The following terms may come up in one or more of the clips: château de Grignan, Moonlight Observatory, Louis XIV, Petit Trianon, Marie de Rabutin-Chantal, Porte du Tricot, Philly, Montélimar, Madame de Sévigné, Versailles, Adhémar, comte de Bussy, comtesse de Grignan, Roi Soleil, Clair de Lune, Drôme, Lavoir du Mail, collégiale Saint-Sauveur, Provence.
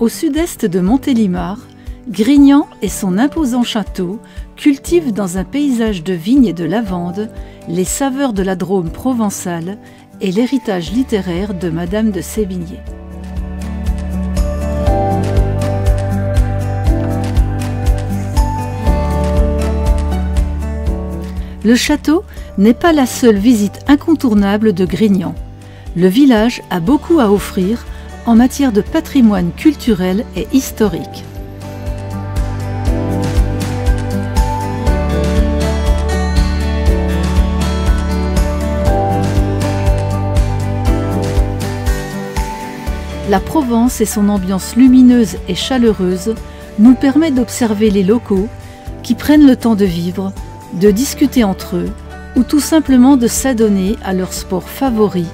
Au sud-est de Montélimar, Grignan et son imposant château cultivent dans un paysage de vignes et de lavandes les saveurs de la Drôme provençale et l'héritage littéraire de Madame de Sévigné. Le château n'est pas la seule visite incontournable de Grignan. Le village a beaucoup à offrir en matière de patrimoine culturel et historique. La Provence et son ambiance lumineuse et chaleureuse nous permet d'observer les locaux qui prennent le temps de vivre, de discuter entre eux ou tout simplement de s'adonner à leur sport favori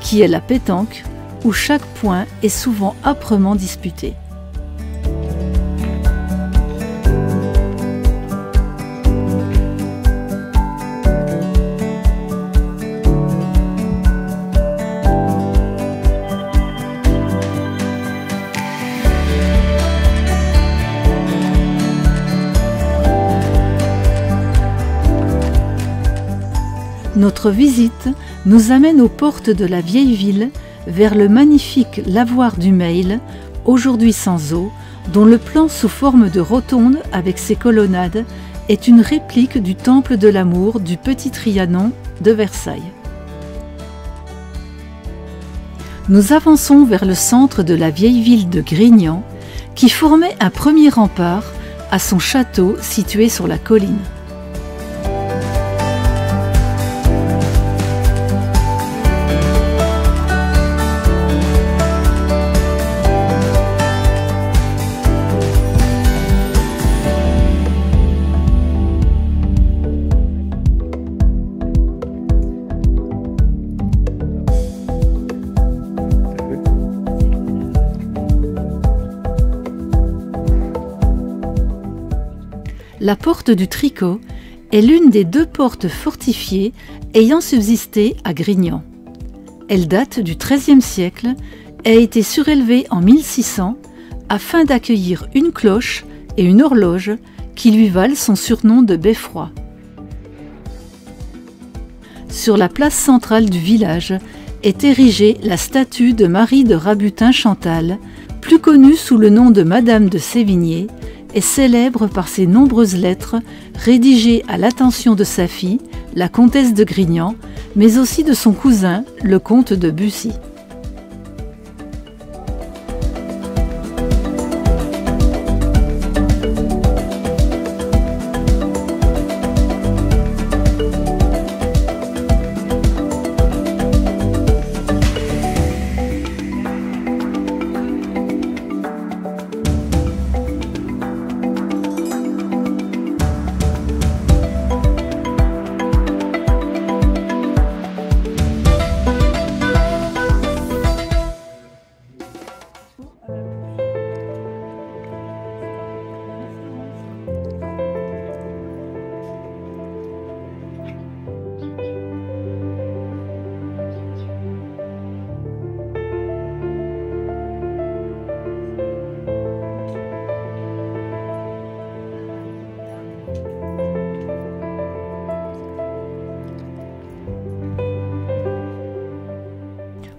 qui est la pétanque, où chaque point est souvent âprement disputé. Notre visite nous amène aux portes de la vieille ville vers le magnifique lavoir du Mail, aujourd'hui sans eau, dont le plan sous forme de rotonde avec ses colonnades est une réplique du temple de l'amour du Petit Trianon de Versailles. Nous avançons vers le centre de la vieille ville de Grignan, qui formait un premier rempart à son château situé sur la colline. La porte du Tricot est l'une des deux portes fortifiées ayant subsisté à Grignan. Elle date du XIIIe siècle et a été surélevée en 1600 afin d'accueillir une cloche et une horloge qui lui valent son surnom de beffroi. Sur la place centrale du village est érigée la statue de Marie de Rabutin-Chantal, plus connue sous le nom de Madame de Sévigné, est célèbre par ses nombreuses lettres rédigées à l'attention de sa fille, la comtesse de Grignan, mais aussi de son cousin, le comte de Bussy.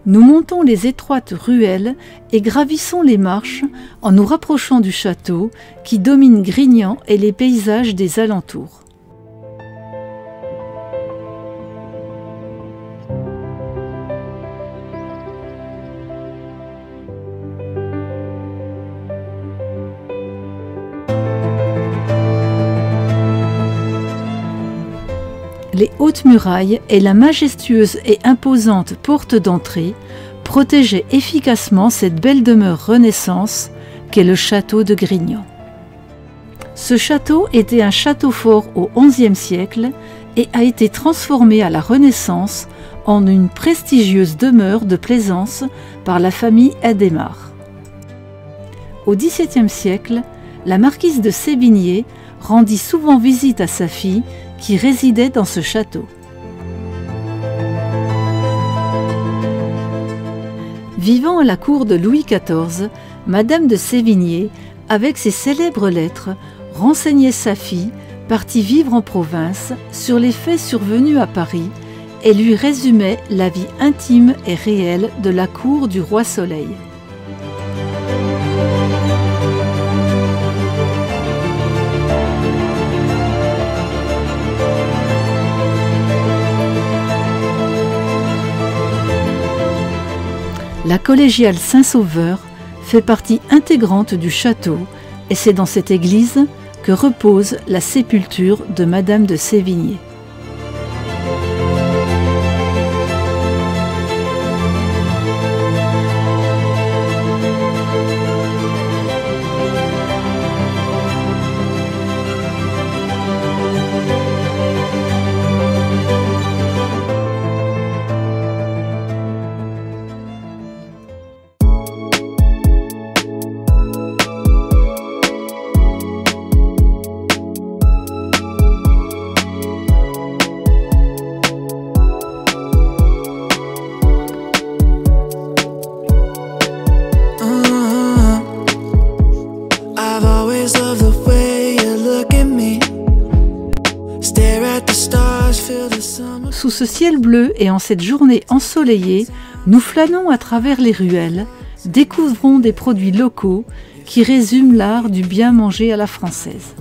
Nous montons les étroites ruelles et gravissons les marches en nous rapprochant du château qui domine Grignan et les paysages des alentours. Les hautes murailles et la majestueuse et imposante porte d'entrée protégeaient efficacement cette belle demeure Renaissance qu'est le château de Grignan. Ce château était un château fort au XIe siècle et a été transformé à la Renaissance en une prestigieuse demeure de plaisance par la famille Adhémar. Au XVIIe siècle, la marquise de Sévigné rendit souvent visite à sa fille qui résidait dans ce château. Vivant à la cour de Louis XIV, Madame de Sévigné, avec ses célèbres lettres, renseignait sa fille, partie vivre en province, sur les faits survenus à Paris et lui résumait la vie intime et réelle de la cour du Roi Soleil. La collégiale Saint-Sauveur fait partie intégrante du château et c'est dans cette église que repose la sépulture de Madame de Sévigné. Sous ce ciel bleu et en cette journée ensoleillée, nous flânons à travers les ruelles, découvrons des produits locaux qui résument l'art du bien manger à la française.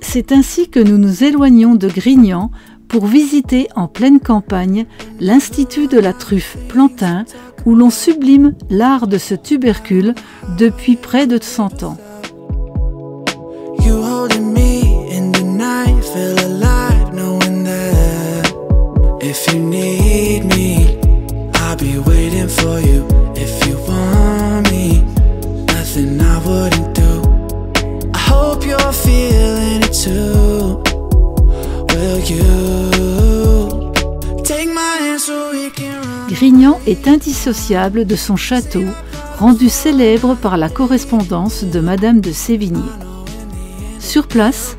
C'est ainsi que nous nous éloignons de Grignan pour visiter en pleine campagne l'Institut de la truffe Plantain où l'on sublime l'art de ce tubercule depuis près de 100 ans. Grignan est indissociable de son château, rendu célèbre par la correspondance de Madame de Sévigné. Sur place,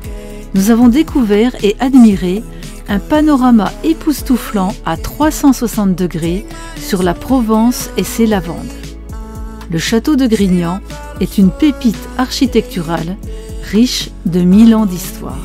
nous avons découvert et admiré un panorama époustouflant à 360 degrés sur la Provence et ses lavandes. Le château de Grignan est une pépite architecturale riche de 1000 ans d'histoire.